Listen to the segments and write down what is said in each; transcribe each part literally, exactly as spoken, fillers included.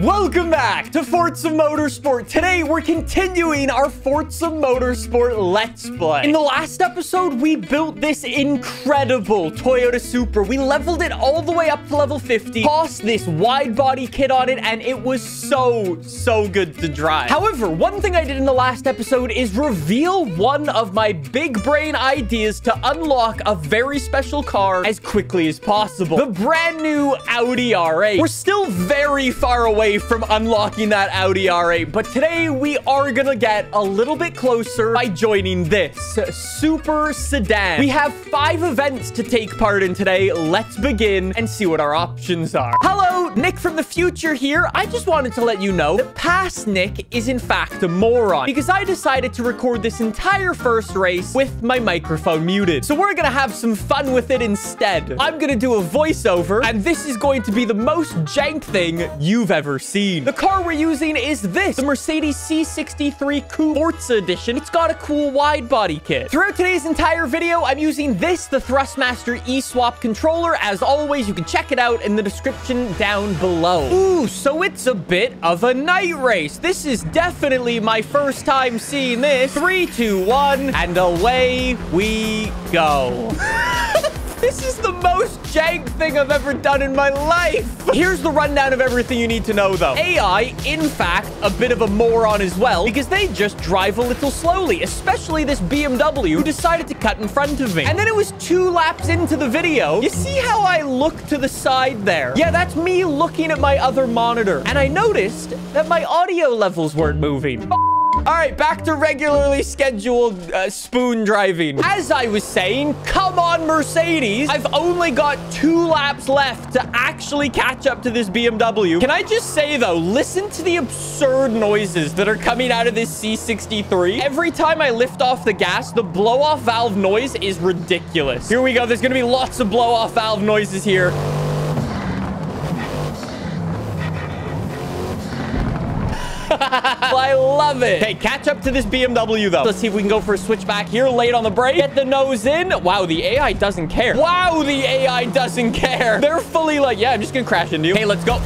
Welcome back to Forza Motorsport. Today, we're continuing our Forza Motorsport Let's Play. In the last episode, we built this incredible Toyota Supra. We leveled it all the way up to level fifty, tossed this wide-body kit on it, and it was so, so good to drive. However, one thing I did in the last episode is reveal one of my big brain ideas to unlock a very special car as quickly as possible. The brand new Audi R eight. We're still very far away from unlocking that Audi R eight, but today we are gonna get a little bit closer by joining this super sedan. We have five events to take part in today. Let's begin and see what our options are. Hello, Nick from the future here. I just wanted to let you know that past Nick is in fact a moron because I decided to record this entire first race with my microphone muted. So we're gonna have some fun with it instead. I'm gonna do a voiceover, and this is going to be the most jank thing you've ever seen. The car we're using is this, the Mercedes C sixty-three Coupe Forza Edition. It's got a cool wide body kit. Throughout today's entire video, I'm using this, the Thrustmaster eSwap controller. As always, you can check it out in the description down below. Ooh, so it's a bit of a night race. This is definitely my first time seeing this. Three, two, one, and away we go. This is the most jank thing I've ever done in my life. Here's the rundown of everything you need to know, though. A I, in fact, a bit of a moron as well, because they just drive a little slowly, especially this B M W, who decided to cut in front of me. And then it was two laps into the video. You see how I look to the side there? Yeah, that's me looking at my other monitor. And I noticed that my audio levels weren't moving. All right, back to regularly scheduled uh, spoon driving. As I was saying, come on, Mercedes. I've only got two laps left to actually catch up to this B M W. Can I just say, though, listen to the absurd noises that are coming out of this C sixty-three. Every time I lift off the gas, the blow-off valve noise is ridiculous. Here we go. There's going to be lots of blow-off valve noises here. Well, I love it. Okay, catch up to this B M W, though. Let's see if we can go for a switchback here. Late on the brake. Get the nose in. Wow, the A I doesn't care. Wow, the A I doesn't care. They're fully like, yeah, I'm just going to crash into you. Hey, let's go.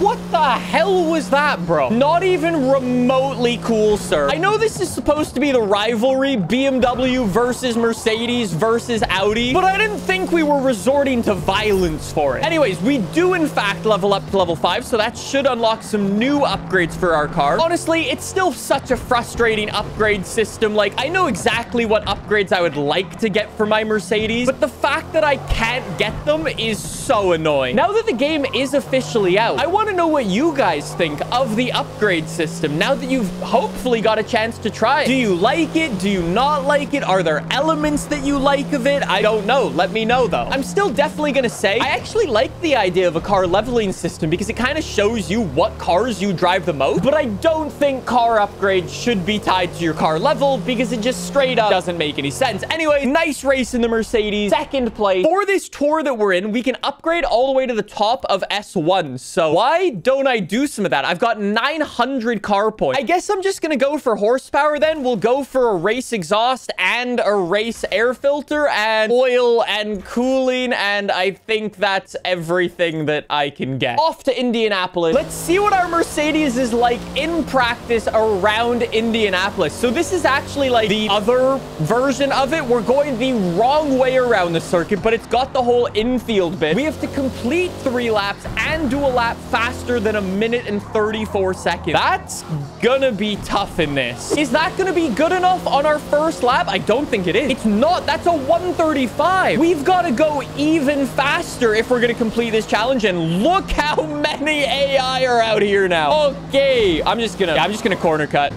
What the hell was that, bro? Not even remotely cool, sir. I know this is supposed to be the rivalry, B M W versus Mercedes versus Audi, but I didn't think we were resorting to violence for it. Anyways, we do, in fact, level up to level five, so that should unlock some new upgrades for our car. Honestly, it's still such a frustrating upgrade system. Like, I know exactly what upgrades I would like to get for my Mercedes, but the fact that I can't get them is so annoying. Now that the game is officially out, I want to know what you guys think of the upgrade system now that you've hopefully got a chance to try it. Do you like it? Do you not like it? Are there elements that you like of it? I don't know. Let me know, though. I'm still definitely gonna say I actually like the idea of a car leveling system because it kind of shows you what cars you drive the most, but I don't think car upgrades should be tied to your car level because it just straight up doesn't make any sense. Anyway, nice race in the Mercedes, second place. For this tour that we're in, we can upgrade all the way to the top of S one, so why Why don't I do some of that? I've got nine hundred car points. I guess I'm just gonna go for horsepower then. We'll go for a race exhaust and a race air filter and oil and cooling, and I think that's everything that I can get. Off to Indianapolis. Let's see what our Mercedes is like in practice around Indianapolis. So this is actually like the other version of it. We're going the wrong way around the circuit, but it's got the whole infield bit. We have to complete three laps and do a lap faster than a minute and thirty-four seconds. That's gonna be tough in this. Is that gonna be good enough on our first lap? I don't think it is. It's not. That's a one thirty-five. We've got to go even faster if we're gonna complete this challenge, and look how many A I are out here now. Okay, I'm just gonna, yeah, I'm just gonna corner cut.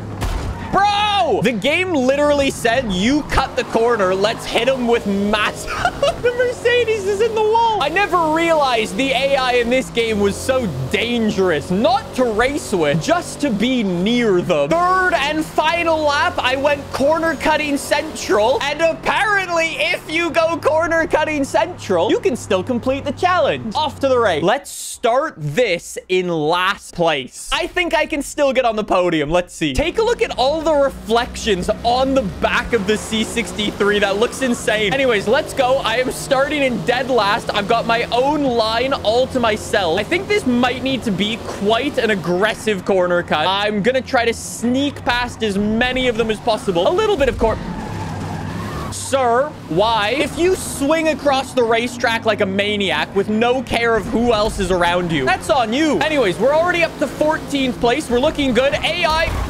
Bro! The game literally said, you cut the corner. Let's hit him with mass. The Mercedes is in the wall. I never realized the A I in this game was so dangerous. Not to race with, just to be near them. Third and final lap, I went corner cutting central. And apparently, if you go corner cutting central, you can still complete the challenge. Off to the race. Let's start this in last place. I think I can still get on the podium. Let's see. Take a look at all the reflections reflections on the back of the C sixty-three. That looks insane. Anyways, let's go. I am starting in dead last. I've got my own line all to myself. I think this might need to be quite an aggressive corner cut. I'm gonna try to sneak past as many of them as possible. A little bit of course. Sir, why? If you swing across the racetrack like a maniac with no care of who else is around you, that's on you. Anyways, we're already up to fourteenth place. We're looking good. A I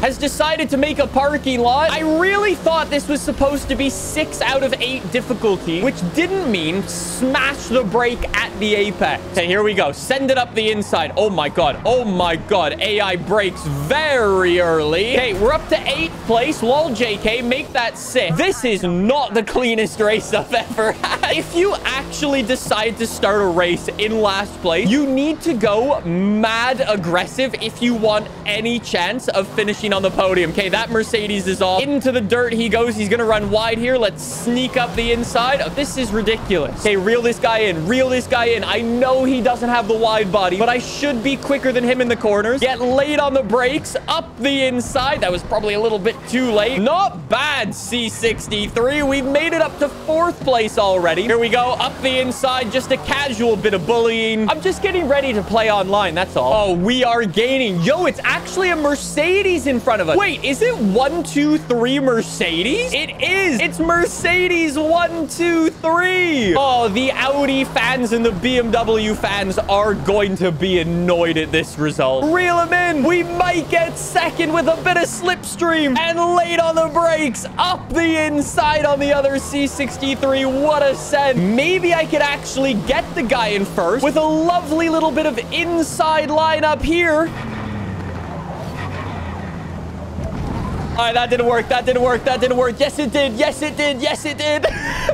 has decided to make a parking lot. I really thought this was supposed to be six out of eight difficulty, which didn't mean smash the brake at the apex. Okay, here we go. Send it up the inside. Oh my God. Oh my God. A I brakes very early. Okay, we're up to eighth place. Lol, J K, make that six. This is not the cleanest race I've ever had. If you actually decide to start a race in last place, you need to go mad aggressive if you want any chance of finishing on the podium. Okay, that Mercedes is off. Into the dirt he goes. He's gonna run wide here. Let's sneak up the inside. Oh, this is ridiculous. Okay, reel this guy in. Reel this guy in. I know he doesn't have the wide body, but I should be quicker than him in the corners. Get late on the brakes. Up the inside. That was probably a little bit too late. Not bad, C sixty-three. We've made it up to fourth place already. Here we go. Up the inside. Just a casual bit of bullying. I'm just getting ready to play online. That's all. Oh, we are gaining. Yo, it's actually a Mercedes in front of us. Wait, is it one, two, three Mercedes? It is. It's Mercedes one, two, three. Oh, the Audi fans and the B M W fans are going to be annoyed at this result. Reel him in. We might get second with a bit of slipstream and late on the brakes. Up the inside on the other C sixty-three. What a send. Maybe I could actually get the guy in first with a lovely little bit of inside line up here. All right, that didn't work. That didn't work. That didn't work. Yes, it did. Yes, it did. Yes, it did.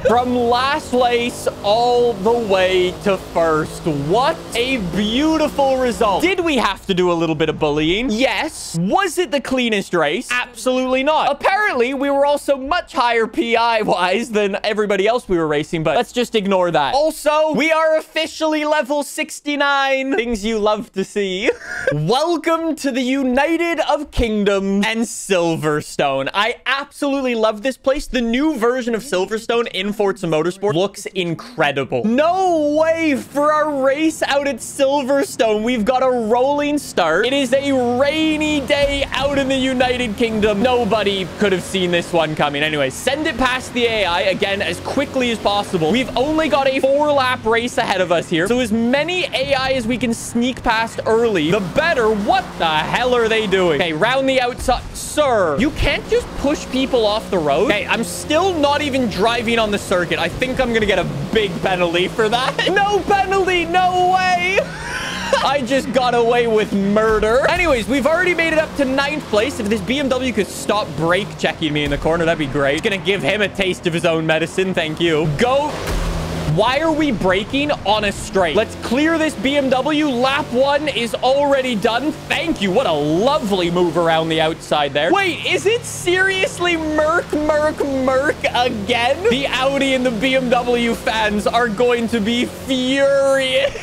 From last place all the way to first. What a beautiful result. Did we have to do a little bit of bullying? Yes. Was it the cleanest race? Absolutely not. Apparently, we were also much higher P I-wise than everybody else we were racing, but let's just ignore that. Also, we are officially level sixty-nine. Things you love to see. Welcome to the United of Kingdoms and Silver. Silverstone. I absolutely love this place. The new version of Silverstone in Forza Motorsport looks incredible. No way! For our race out at Silverstone, we've got a rolling start. It is a rainy day out in the United Kingdom. Nobody could have seen this one coming. Anyway, send it past the A I again as quickly as possible. We've only got a four-lap race ahead of us here. So as many A I as we can sneak past early, the better. What the hell are they doing? Okay, round the outside. Sir, you can't just push people off the road. Okay, I'm still not even driving on the circuit. I think I'm gonna get a big penalty for that. No penalty, no way. I just got away with murder. Anyways, we've already made it up to ninth place. If this B M W could stop brake checking me in the corner, that'd be great. It's gonna give him a taste of his own medicine. Thank you. Go. Why are we braking on a straight? Let's clear this B M W. Lap one is already done. Thank you. What a lovely move around the outside there. Wait, is it seriously Merc, Merc, Merc again? The Audi and the B M W fans are going to be furious.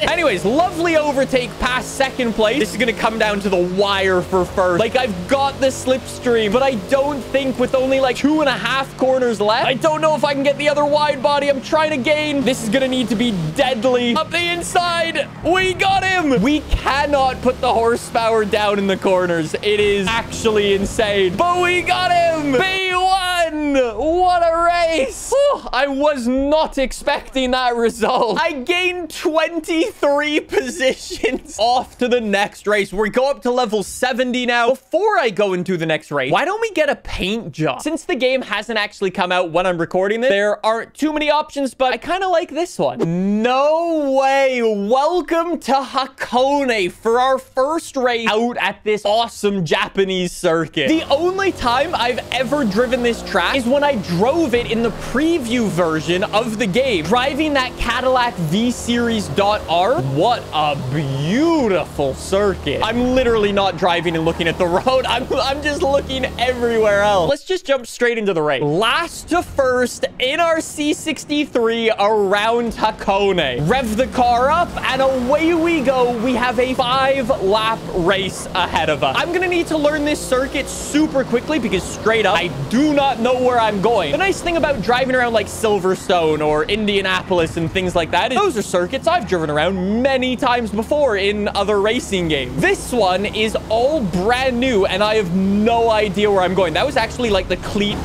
Anyways, lovely overtake past second place. This is going to come down to the wire for first. Like, I've got the slipstream, but I don't think with only like two and a half corners left, I don't know if I can get the other wide body. I'm trying to gain. This is going to need to be deadly. Up the inside. We got him. We cannot put the horsepower down in the corners. It is actually insane. But we got him. B one. What a race. Whew, I was not expecting that result. I gained twenty-three positions off to the next race. We go up to level seventy now. Before I go into the next race, why don't we get a paint job? Since the game hasn't actually come out when I'm recording this, there aren't too many options, but I kind of like this one. No way. Welcome to Hakone for our first race out at this awesome Japanese circuit. The only time I've ever driven this track is when I drove it in the preview version of the game. Driving that Cadillac V Series R, what a beautiful circuit. I'm literally not driving and looking at the road. I'm, I'm just looking everywhere else. Let's just jump straight into the race. Last to first in our C sixty-three around Hakone. Rev the car up and away we go. We have a five lap race ahead of us. I'm gonna need to learn this circuit super quickly because straight up, I do not know where I'm going. The nice thing about driving around like Silverstone or Indianapolis and things like that is those are circuits I've driven around many times before in other racing games. This one is all brand new and I have no idea where I'm going. That was actually like the cleat.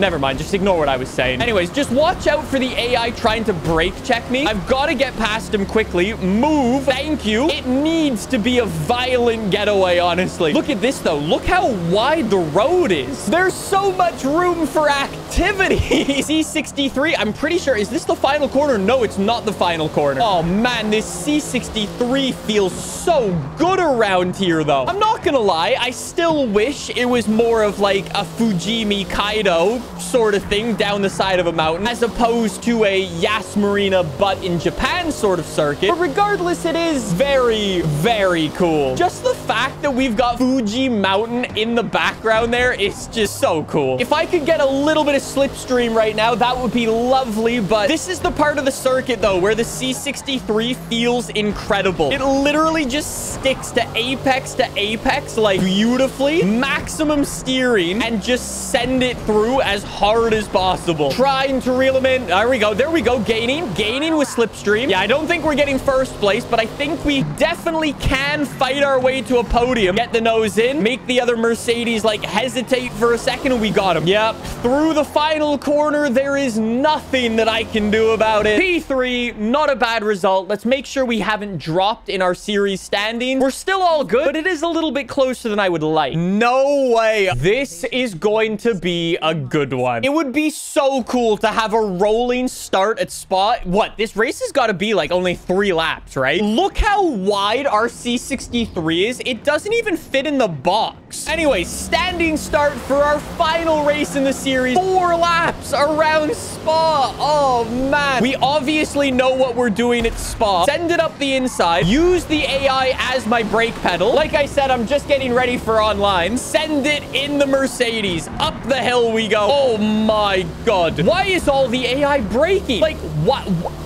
Never mind, just ignore what I was saying. Anyways, just watch out for the A I trying to brake check me. I've got to get past him quickly. Move. Thank you. It needs to be a violent getaway, honestly. Look at this, though. Look how wide the road is. There's so much room for activity. C sixty-three, I'm pretty sure. Is this the final corner? No, it's not the final corner. Oh, man, this C sixty-three feels so good around here, though. I'm not gonna lie. I still wish it was more of like a Fujimi Kaido sort of thing down the side of a mountain as opposed to a Yas Marina but in Japan sort of circuit. But regardless, it is very, very cool. Just the fact that we've got Fuji Mountain in the background there is just so cool. If I could get a little bit of slipstream right now, that would be lovely. But this is the part of the circuit, though, where the C sixty-three feels incredible. It literally just sticks to apex to apex, like beautifully, maximum steering, and just send it through as hard as possible. Trying to reel him in. There we go. There we go. Gaining. Gaining with slipstream. Yeah, I don't think we're getting first place, but I think we definitely can fight our way to a podium. Get the nose in. Make the other Mercedes, like, hesitate for a second, and we got him. Yep. Through the final corner, there is nothing that I can do about it. P three, not a bad result. Let's make sure we haven't dropped in our series standings. We're still all good, but it is a little bit closer than I would like. No way. This is going to be a good Good one. It would be so cool to have a rolling start at Spa. What? This race has got to be like only three laps, right? Look how wide our C sixty-three is. It doesn't even fit in the box. Anyway, standing start for our final race in the series. Four laps around Spa. Oh, man. We obviously know what we're doing at Spa. Send it up the inside. Use the A I as my brake pedal. Like I said, I'm just getting ready for online. Send it in the Mercedes. Up the hill we go. Oh my god. Why is all the A I breaking? Like, what? Wh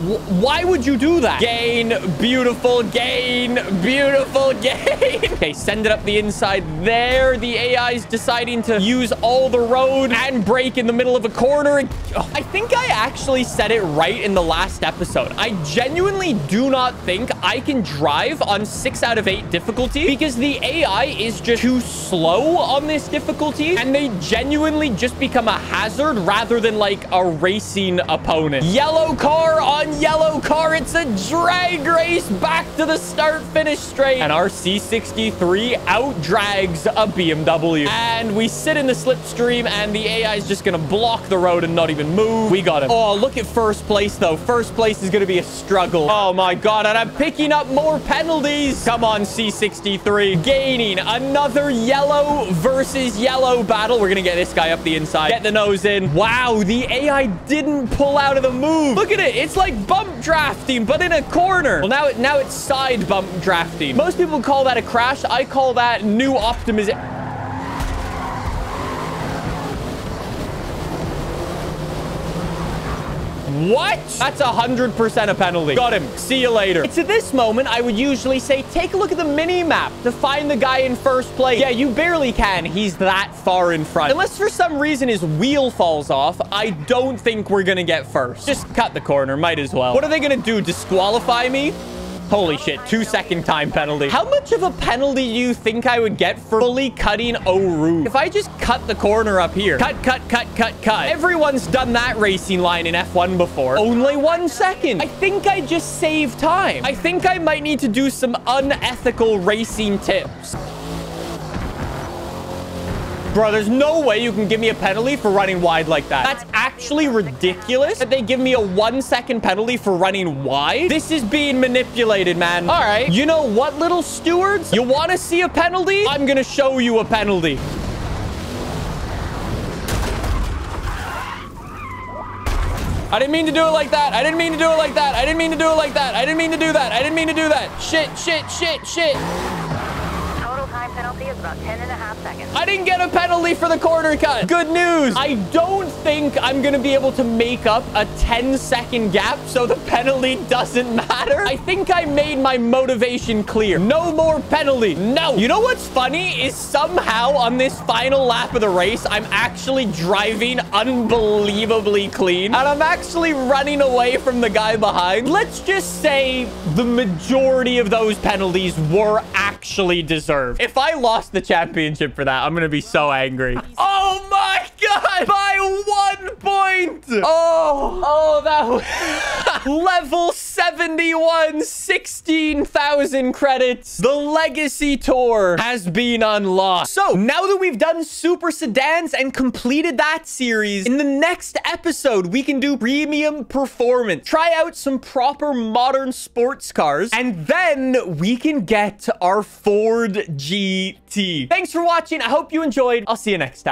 why would you do that? Gain, beautiful, gain, beautiful, gain. Okay, send it up the inside there. The A I's deciding to use all the road and brake in the middle of a corner. Oh, I think I actually said it right in the last episode. I genuinely do not think I can drive on six out of eight difficulty because the A I is just too slow on this difficulty and they genuinely just become a a hazard rather than like a racing opponent. Yellow car on yellow car. It's a drag race back to the start finish straight. And our C sixty-three out drags a B M W. And we sit in the slipstream and the A I is just going to block the road and not even move. We got him. Oh, look at first place though. First place is going to be a struggle. Oh my god. And I'm picking up more penalties. Come on, C sixty-three. Gaining another yellow versus yellow battle. We're going to get this guy up the inside. Get the nose in. Wow, the A I didn't pull out of the move. Look at it. It's like bump drafting, but in a corner. Well, now, it, now it's side bump drafting. Most people call that a crash. I call that new optimization. What? That's one hundred percent a penalty. Got him. See you later. It's at this moment, I would usually say, take a look at the mini-map to find the guy in first place. Yeah, you barely can. He's that far in front. Unless for some reason his wheel falls off, I don't think we're going to get first. Just cut the corner. Might as well. What are they going to do? Disqualify me? Holy shit, two second time penalty. How much of a penalty do you think I would get for fully cutting Oru? If I just cut the corner up here. Cut, cut, cut, cut, cut. Everyone's done that racing line in F one before. Only one second. I think I just saved time. I think I might need to do some unethical racing tips. Bro, there's no way you can give me a penalty for running wide like that. That's actually ridiculous that they give me a one-second penalty for running wide. This is being manipulated, man. All right. You know what, little stewards? You want to see a penalty? I'm going to show you a penalty. I didn't mean to do it like that. I didn't mean to do it like that. I didn't mean to do it like that. I didn't mean to do that. I didn't mean to do that. Shit, shit, shit, shit. Total time penalty is about ten and a half seconds. I didn't get a penalty for the corner cut. Good news. I don't think I'm going to be able to make up a ten second gap, so the penalty doesn't matter. I think I made my motivation clear. No more penalty. No. You know what's funny is somehow on this final lap of the race, I'm actually driving unbelievably clean, and I'm actually running away from the guy behind. Let's just say the majority of those penalties were actually deserved. If I lost the championship for that, I'm going to be so angry. Oh my God! By one point! Oh, oh, that was... Level seventy-one, sixteen thousand credits. The Legacy Tour has been unlocked. So, now that we've done Super Sedans and completed that series, in the next episode, we can do Premium Performance. Try out some proper modern sports cars, and then we can get our Ford G T. Thanks for watching. I hope you enjoyed. I'll see you next time.